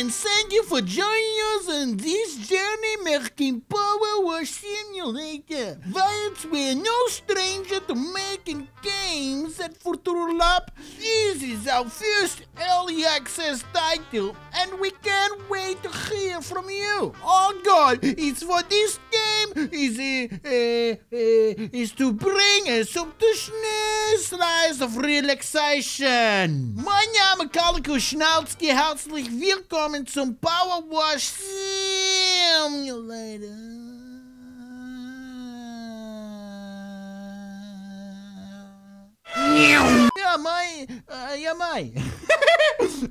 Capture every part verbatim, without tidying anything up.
and thank you for joining us on this journey making Power Wash Simulator. Whilst we're no stranger to making games at FuturLab, this is our first early access title, and we can't wait to hear from you. Our goal is for this game is uh, uh, uh, is to bring us up to schnellst slice of relaxation. Mein Name ist Kalle Koschinsky. Herzlich willkommen zum Power Wash Simulator. Ja, Mai. Äh, ja, Mai.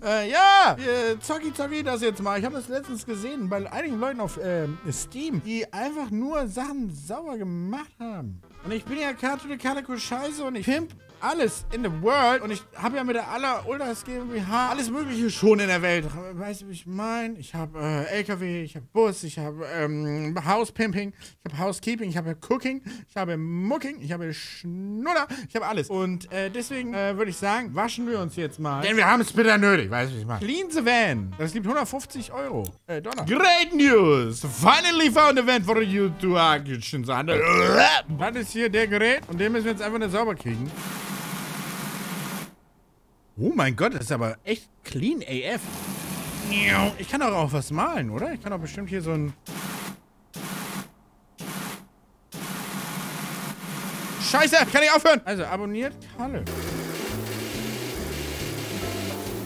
äh, ja, äh, Zocki Zocki das jetzt mal. Ich habe das letztens gesehen bei einigen Leuten auf äh, Steam, die einfach nur Sachen sauer gemacht haben. Und ich bin ja Kalle Koschinsky und ich pimp alles in the world. Und ich habe ja mit der aller Ultras GmbH alles Mögliche schon in der Welt. Weißt du, wie ich meine? Ich habe äh, L K W, ich habe Bus, ich habe ähm, House-Pimping, ich habe Housekeeping, ich habe Cooking, ich habe Mucking, ich habe Schnuller, ich habe alles. Und äh, deswegen äh, würde ich sagen, waschen wir uns jetzt mal. Denn wir haben es bitter nötig, weißt du, wie ich meine? Clean the van. Das gibt hundertfünfzig Euro. Äh, Dollar. Great news! Finally found a van for you to action. Das ist hier der Gerät und den müssen wir jetzt einfach nicht sauber kriegen. Oh mein Gott, das ist aber echt clean A F. Ich kann doch auch was malen, oder? Ich kann doch bestimmt hier so ein... Scheiße, kann ich aufhören? Also, abonniert Kalle.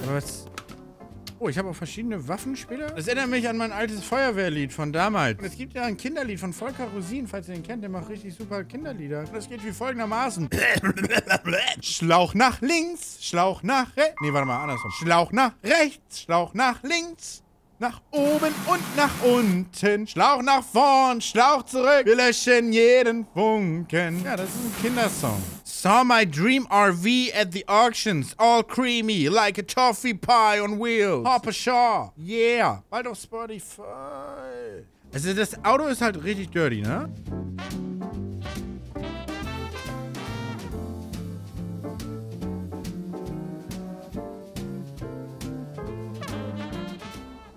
Aber was... Oh, ich habe auch verschiedene Waffen später. Das erinnert mich an mein altes Feuerwehrlied von damals. Und es gibt ja ein Kinderlied von Volker Rosin, falls ihr den kennt. Der macht richtig super Kinderlieder. Und das geht wie folgendermaßen. Schlauch nach links, Schlauch nach rechts. Nee, warte mal, andersrum. Schlauch nach rechts, Schlauch nach links. Nach oben und nach unten. Schlauch nach vorn, Schlauch zurück. Wir löschen jeden Funken. Ja, das ist ein Kindersong. Saw my dream R V at the auctions. All creamy, like a toffee pie on wheels. Hopper Shaw. Yeah. Bald auf Spotify. Also das Auto ist halt richtig dirty, ne?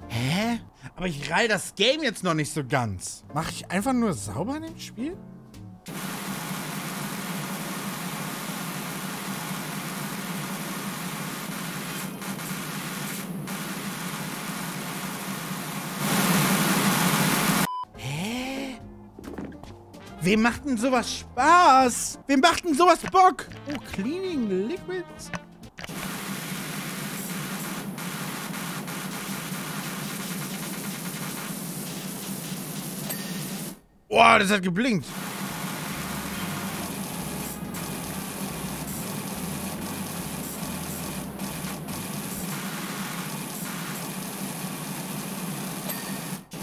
Hä? Aber ich reihe das Game jetzt noch nicht so ganz. Mache ich einfach nur sauber in dem Spiel? Hä? Wem macht denn sowas Spaß? Wem macht denn sowas Bock? Oh, Cleaning Liquids? Boah, das hat geblinkt.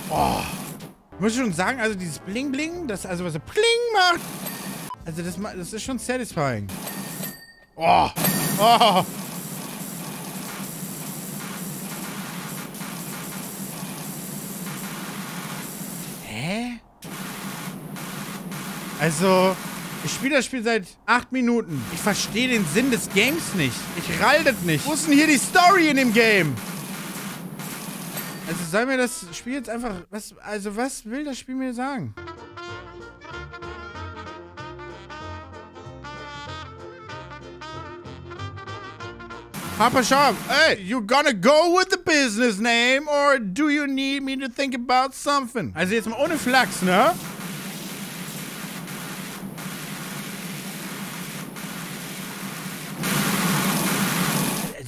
Oh. Ich muss schon sagen, also dieses Bling-Bling, das also was so Bling macht. Also das, das ist schon satisfying. Oh. Oh. Hä? Also, ich spiele das Spiel seit acht Minuten. Ich verstehe den Sinn des Games nicht. Ich ralle das nicht. Wo ist denn hier die Story in dem Game? Also soll mir das Spiel jetzt einfach... Was, also was will das Spiel mir sagen? Papa Sharp, hey, you gonna go with the business name or do you need me to think about something? Also jetzt mal ohne Flachs, ne?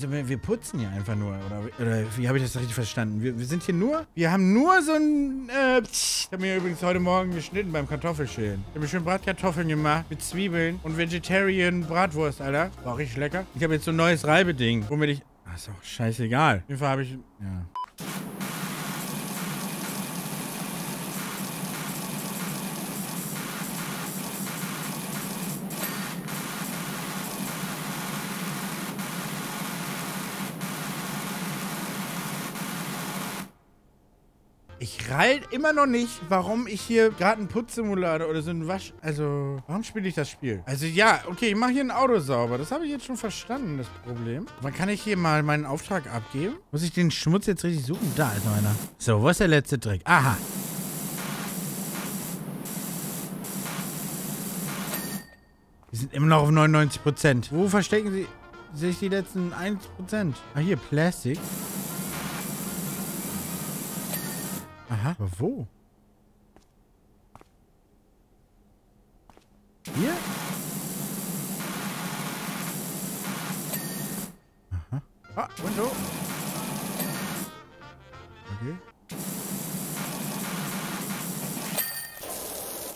Wir putzen hier einfach nur, oder, oder wie habe ich das richtig verstanden? Wir, wir sind hier nur, wir haben nur so ein, äh, ich habe mir übrigens heute Morgen geschnitten beim Kartoffelschälen. Ich habe mir schön Bratkartoffeln gemacht mit Zwiebeln und Vegetarian Bratwurst, Alter. War richtig lecker. Ich habe jetzt so ein neues Reibeding, womit ich, ach, ist doch scheißegal. Auf jeden Fall habe ich, ja. Ich rall immer noch nicht, warum ich hier gerade einen Putzsimulator oder so einen Wasch... Also, warum spiele ich das Spiel? Also, ja, okay, ich mache hier ein Auto sauber. Das habe ich jetzt schon verstanden, das Problem. Wann kann ich hier mal meinen Auftrag abgeben? Muss ich den Schmutz jetzt richtig suchen? Da ist noch einer. So, wo ist der letzte Trick? Aha. Wir sind immer noch auf neunundneunzig Prozent. Wo verstecken sie sich die letzten ein Prozent? Ah, hier, Plastik. Aha. Aber wo? Hier? Aha. Ah, und so. Okay.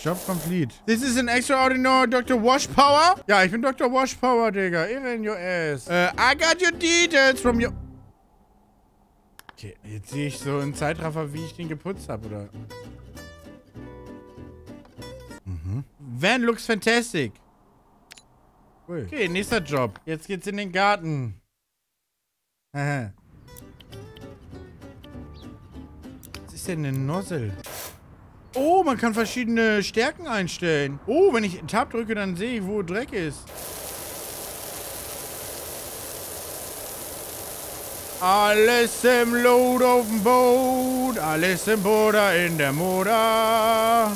Job complete. This is an extraordinary Doktor Washpower? Ja, ich bin Doktor Washpower, Digga. Irre in your ass. Uh, I got your details from your... Okay, jetzt sehe ich so einen Zeitraffer, wie ich den geputzt habe, oder? Mhm. Van looks fantastic. Cool. Okay, nächster Job. Jetzt geht's in den Garten. Aha. Was ist denn eine Nozzle? Oh, man kann verschiedene Stärken einstellen. Oh, wenn ich Tab drücke, dann sehe ich, wo Dreck ist. Alles im Lot auf dem Boot, alles im Boder in der Moder.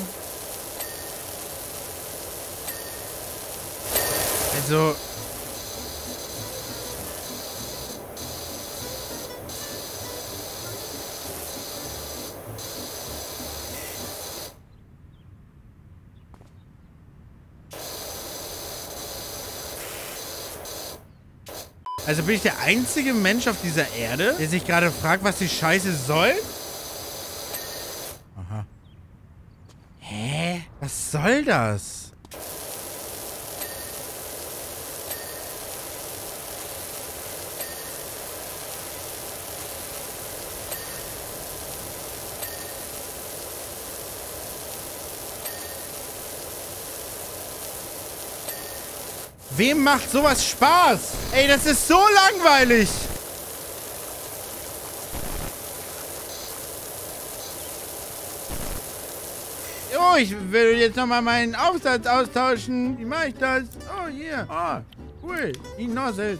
Also... Also bin ich der einzige Mensch auf dieser Erde, der sich gerade fragt, was die Scheiße soll? Aha. Hä? Was soll das? Wem macht sowas Spaß? Ey, das ist so langweilig. Oh, ich will jetzt nochmal meinen Aufsatz austauschen. Wie mache ich das? Oh, hier. Yeah. Oh, cool. Die Nozzle.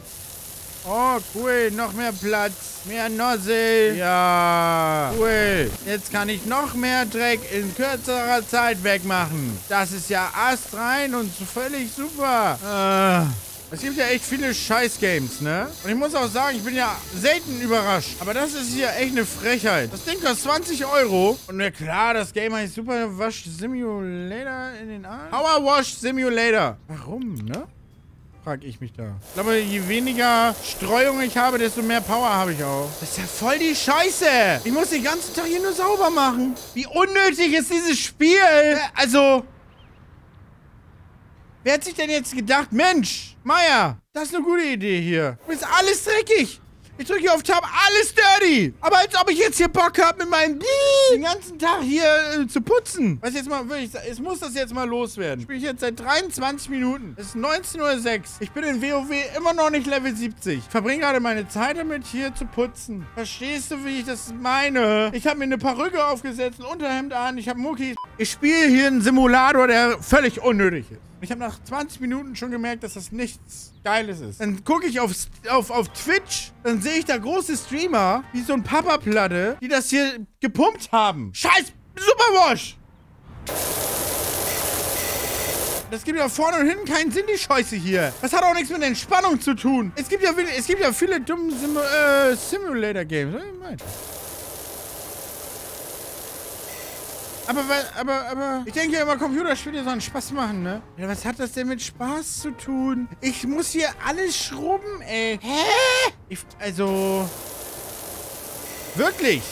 Oh, cool. Noch mehr Platz. Mehr Nozzle. Ja. Cool. Jetzt kann ich noch mehr Dreck in kürzerer Zeit wegmachen. Das ist ja astrein und völlig super. Äh. Es gibt ja echt viele Scheiß-Games, ne? Und ich muss auch sagen, ich bin ja selten überrascht. Aber das ist hier echt eine Frechheit. Das Ding kostet zwanzig Euro. Und na klar, das Game heißt Super Wash Simulator in den Arm. Power Wash Simulator. Warum, ne? Frage ich mich da. Ich glaube, je weniger Streuung ich habe, desto mehr Power habe ich auch. Das ist ja voll die Scheiße. Ich muss den ganzen Tag hier nur sauber machen. Wie unnötig ist dieses Spiel? Also, wer hat sich denn jetzt gedacht, Mensch, Meier, das ist eine gute Idee hier. Ist alles dreckig. Ich drücke hier auf Tab, alles dirty. Aber als ob ich jetzt hier Bock habe, mit meinem Bli den ganzen Tag hier äh, zu putzen. Was jetzt mal, wirklich, es muss das jetzt mal loswerden. Spiele ich jetzt seit dreiundzwanzig Minuten. Es ist neunzehn Uhr sechs. Ich bin in WoW immer noch nicht Level siebzig. Ich verbringe gerade meine Zeit damit, hier zu putzen. Verstehst du, wie ich das meine? Ich habe mir eine Perücke aufgesetzt, ein Unterhemd an, ich habe Muckis. Ich spiele hier einen Simulator, der völlig unnötig ist. Ich habe nach zwanzig Minuten schon gemerkt, dass das nichts Geiles ist. Dann gucke ich auf, auf, auf Twitch, dann sehe ich da große Streamer, wie so ein Papa-Platte, die das hier gepumpt haben. Scheiß Superwash! Das gibt ja vorne und hinten keinen Sinn, die Scheiße hier. Das hat auch nichts mit Entspannung zu tun. Es gibt ja, es gibt ja viele dumme Sim äh, Simulator-Games. Was ich meine? Aber, aber, aber, ich denke immer, Computerspiele sollen Spaß machen, ne? Ja, was hat das denn mit Spaß zu tun? Ich muss hier alles schrubben, ey. Hä? Ich, also, wirklich?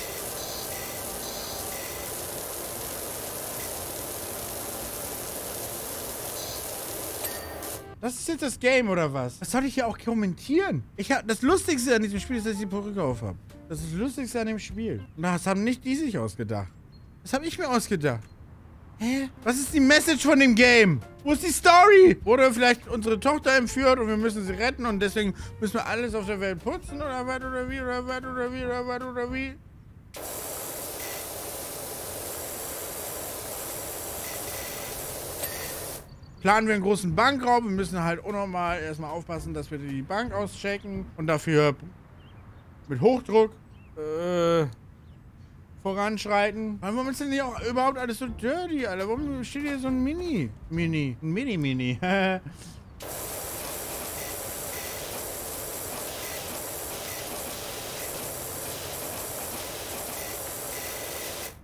Das ist jetzt das Game, oder was? Was soll ich hier auch kommentieren? Ich hab, das Lustigste an diesem Spiel ist, dass ich die Perücke auf habe. Das ist das Lustigste an dem Spiel. Na, das haben nicht die sich ausgedacht. Das habe ich mir ausgedacht. Hä? Was ist die Message von dem Game? Wo ist die Story? Wurde vielleicht unsere Tochter entführt und wir müssen sie retten und deswegen müssen wir alles auf der Welt putzen oder was oder wie oder was oder wie oder was oder wie? planen wir einen großen Bankraub. Wir müssen halt unnormal erstmal aufpassen, dass wir die Bank auschecken und dafür mit Hochdruck äh, voranschreiten. Warum ist denn hier auch überhaupt alles so dirty, Alter? Warum steht hier so ein Mini? Mini. Ein Mini-Mini.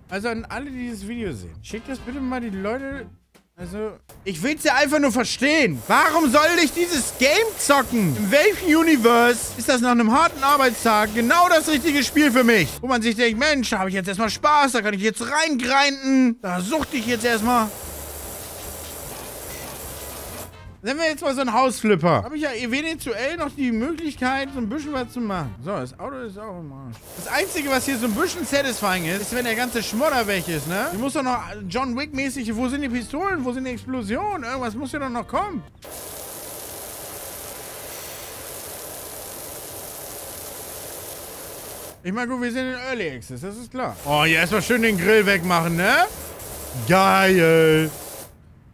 Also an alle, die dieses Video sehen, schickt das bitte mal die Leute... Also, ich will's ja einfach nur verstehen. Warum soll ich dieses Game zocken? In welchem Universe ist das nach einem harten Arbeitstag genau das richtige Spiel für mich? Wo man sich denkt, Mensch, da habe ich jetzt erstmal Spaß, da kann ich jetzt reingrinden. Da suchte ich jetzt erstmal. Nehmen wir jetzt mal so einen Hausflipper. Habe ich ja eventuell noch die Möglichkeit, so ein bisschen was zu machen. So, das Auto ist auch im Arsch. Das Einzige, was hier so ein bisschen satisfying ist, ist, wenn der ganze Schmodder weg ist, ne? Ich muss doch noch John Wick-mäßig... Wo sind die Pistolen? Wo sind die Explosionen? Irgendwas muss hier doch noch kommen. Ich meine, gut, wir sind in Early Access, das ist klar. Oh, hier erstmal schön den Grill wegmachen, ne? Geil.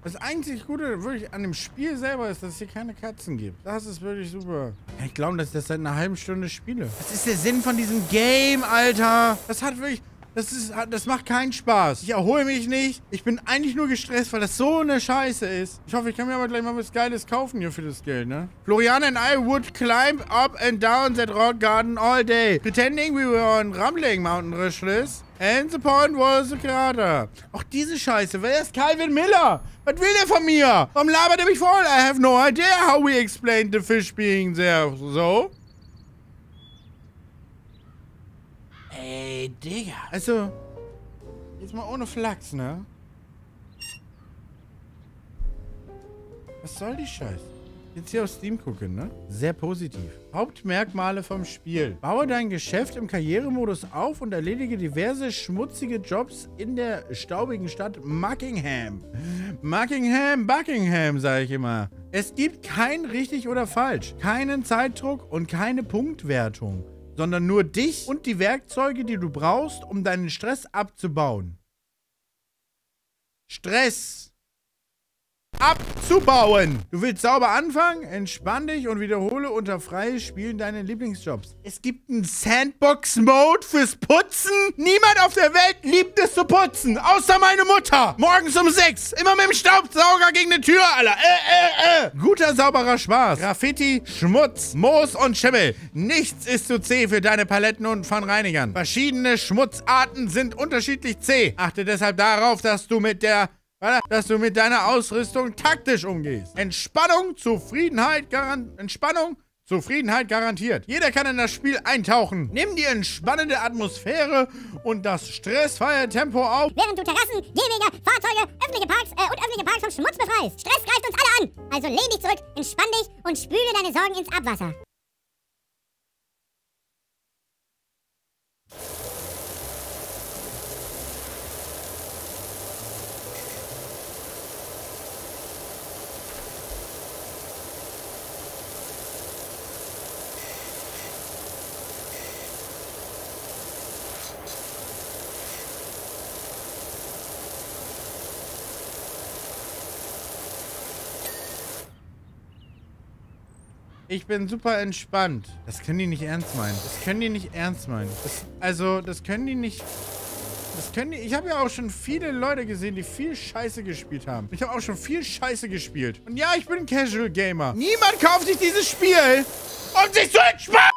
Das einzig Gute wirklich an dem Spiel selber ist, dass es hier keine Katzen gibt. Das ist wirklich super. Ich glaube, dass ich das seit einer halben Stunde spiele. Das ist der Sinn von diesem Game, Alter. Das hat wirklich... Das, ist, das macht keinen Spaß. Ich erhole mich nicht. Ich bin eigentlich nur gestresst, weil das so eine Scheiße ist. Ich hoffe, ich kann mir aber gleich mal was Geiles kaufen hier für das Geld, ne? Florian and I would climb up and down that rock garden all day, pretending we were on Rambling Mountain Rushless. And the point was the crater. Auch diese Scheiße. Wer ist Calvin Miller? Was will der von mir? Warum labert er mich voll? I have no idea how we explained the fish being there. So? Ey, Digga. Also, jetzt mal ohne Flachs, ne? Was soll die Scheiße? Jetzt hier auf Steam gucken, ne? Sehr positiv. Hauptmerkmale vom Spiel. Baue dein Geschäft im Karrieremodus auf und erledige diverse schmutzige Jobs in der staubigen Stadt Buckingham. Buckingham, Buckingham, sage ich immer. Es gibt kein richtig oder falsch, keinen Zeitdruck und keine Punktwertung, sondern nur dich und die Werkzeuge, die du brauchst, um deinen Stress abzubauen. Stress! Abzubauen. Du willst sauber anfangen? Entspann dich und wiederhole unter freies Spielen deine Lieblingsjobs. Es gibt einen Sandbox-Mode fürs Putzen? Niemand auf der Welt liebt es zu putzen, außer meine Mutter. Morgens um sechs, immer mit dem Staubsauger gegen eine Tür, Alter. Äh, äh, äh. Guter, sauberer Spaß. Graffiti, Schmutz, Moos und Schimmel. Nichts ist zu zäh für deine Paletten und Pfannreinigern. Verschiedene Schmutzarten sind unterschiedlich zäh. Achte deshalb darauf, dass du mit der... dass du mit deiner Ausrüstung taktisch umgehst. Entspannung, Zufriedenheit, Garant Entspannung, Zufriedenheit garantiert. Jeder kann in das Spiel eintauchen. Nimm die entspannende Atmosphäre und das stressfreie Tempo auf, während du Terrassen, Gehwege, Fahrzeuge, öffentliche Parks äh, und öffentliche Parks vom Schmutz befreist. Stress greift uns alle an. Also lehn dich zurück, entspann dich und spüle deine Sorgen ins Abwasser. Ich bin super entspannt. Das können die nicht ernst meinen. Das können die nicht ernst meinen. Das, also, das können die nicht... Das können die... Ich habe ja auch schon viele Leute gesehen, die viel Scheiße gespielt haben. Ich habe auch schon viel Scheiße gespielt. Und ja, ich bin Casual Gamer. Niemand kauft sich dieses Spiel, um sich zu entspannen!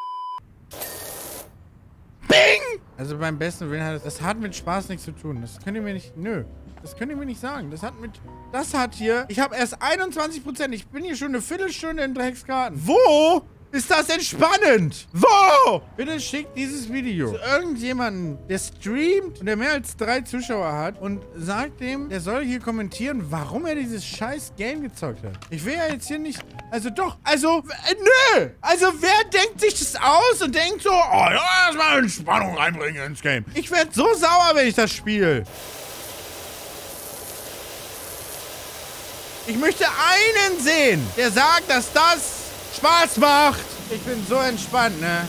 Bing! Also, beim besten Willen hat das... Das hat mit Spaß nichts zu tun. Das können die mir nicht... Nö. Das könnt ihr mir nicht sagen. Das hat mit... Das hat hier... Ich habe erst einundzwanzig Prozent. Ich bin hier schon eine Viertelstunde in Drecksgarten. Wo ist das entspannend? Wo? Bitte schickt dieses Video zu irgendjemandem, der streamt und der mehr als drei Zuschauer hat und sagt dem, der soll hier kommentieren, warum er dieses scheiß Game gezockt hat. Ich will ja jetzt hier nicht... Also doch, also... Äh, nö! Also wer denkt sich das aus und denkt so, oh, lass mal Entspannung reinbringen ins Game. Ich werde so sauer, wenn ich das spiele. Ich möchte einen sehen, der sagt, dass das Spaß macht. Ich bin so entspannt, ne?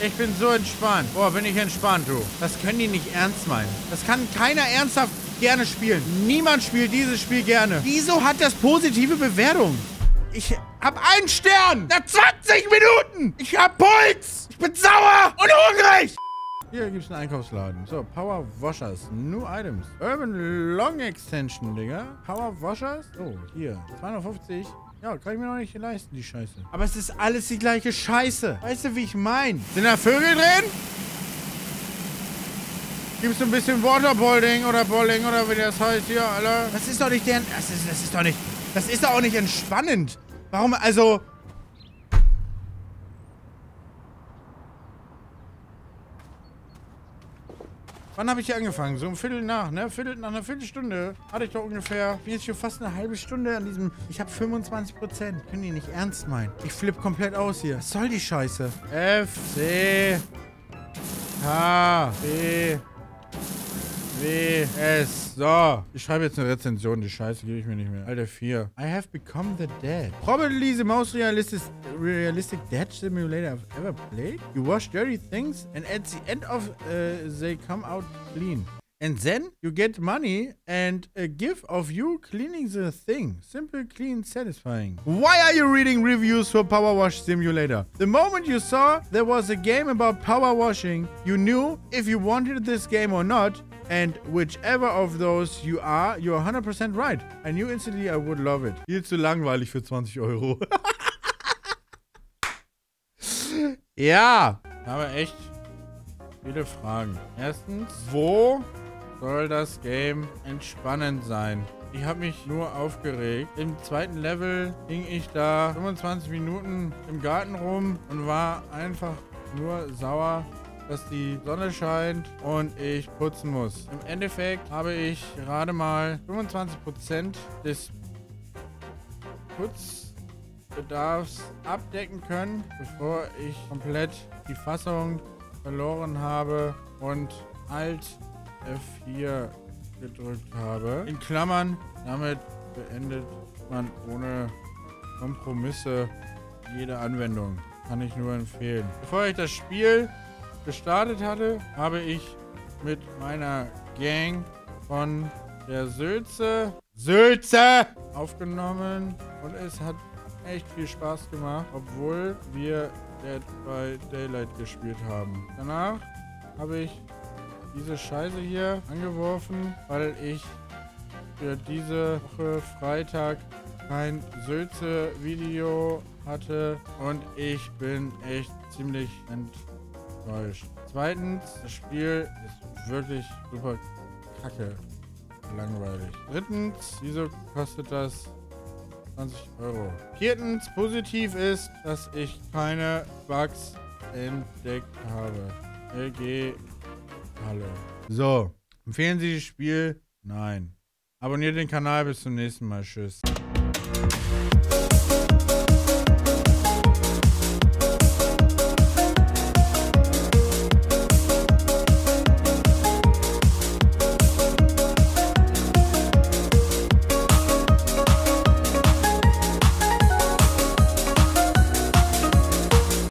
Ich bin so entspannt. Boah, bin ich entspannt, du. Das können die nicht ernst meinen. Das kann keiner ernsthaft gerne spielen. Niemand spielt dieses Spiel gerne. Wieso hat das positive Bewertung? Ich hab einen Stern nach zwanzig Minuten. Ich hab Puls. Ich bin sauer und hungrig. Hier gibt's einen Einkaufsladen. So, Power Washers. New Items. Urban Long Extension, Digga. Power Washers. Oh, hier. zweihundertfünfzig. Ja, kann ich mir noch nicht leisten, die Scheiße. Aber es ist alles die gleiche Scheiße. Weißt du, wie ich meine? Sind da Vögel drin? Gibt's ein bisschen Waterboarding oder Bowling oder wie das heißt hier, Alter? Das ist doch nicht deren... Das ist, das ist doch nicht... Das ist doch auch nicht entspannend. Warum, also... Wann habe ich hier angefangen? So um Viertel nach, ne? Viertel, nach einer Viertelstunde hatte ich doch ungefähr... Ich bin jetzt schon fast eine halbe Stunde an diesem... Ich habe fünfundzwanzig Prozent. Können die nicht ernst meinen? Ich flippe komplett aus hier. Was soll die Scheiße? F, C, H, B, W, S. So. Ich schreibe jetzt eine Rezension. Die Scheiße gebe ich mir nicht mehr. Alter, vier. I have become the dead. Probably the most realistic... realistic dead simulator I've ever played. You wash dirty things and at the end of uh, they come out clean. And then you get money and a gift of you cleaning the thing. Simple, clean, satisfying. Why are you reading reviews for Power Wash Simulator? The moment you saw there was a game about power washing, you knew if you wanted this game or not. And whichever of those you are, you're one hundred percent right. I knew instantly I would love it. Viel zu langweilig für zwanzig Euro. Ja, habe echt viele Fragen. Erstens, wo soll das Game entspannend sein? Ich habe mich nur aufgeregt. Im zweiten Level hing ich da fünfundzwanzig Minuten im Garten rum und war einfach nur sauer, dass die Sonne scheint und ich putzen muss. Im Endeffekt habe ich gerade mal fünfundzwanzig Prozent des Putz Bedarfs abdecken können, bevor ich komplett die Fassung verloren habe und Alt F vier gedrückt habe. In Klammern, damit beendet man ohne Kompromisse jede Anwendung. Kann ich nur empfehlen. Bevor ich das Spiel gestartet hatte, habe ich mit meiner Gang von der Sülze Sülze aufgenommen und es hat echt viel Spaß gemacht, obwohl wir Dead by Daylight gespielt haben. Danach habe ich diese Scheiße hier angeworfen, weil ich für diese Woche Freitag kein Sülze-Video hatte und ich bin echt ziemlich enttäuscht. Zweitens, das Spiel ist wirklich super kacke langweilig. Drittens, wieso kostet das zwanzig Euro. Viertens, positiv ist, dass ich keine Bugs entdeckt habe. L G Halle. So, empfehlen Sie das Spiel? Nein. Abonniert den Kanal, bis zum nächsten Mal. Tschüss.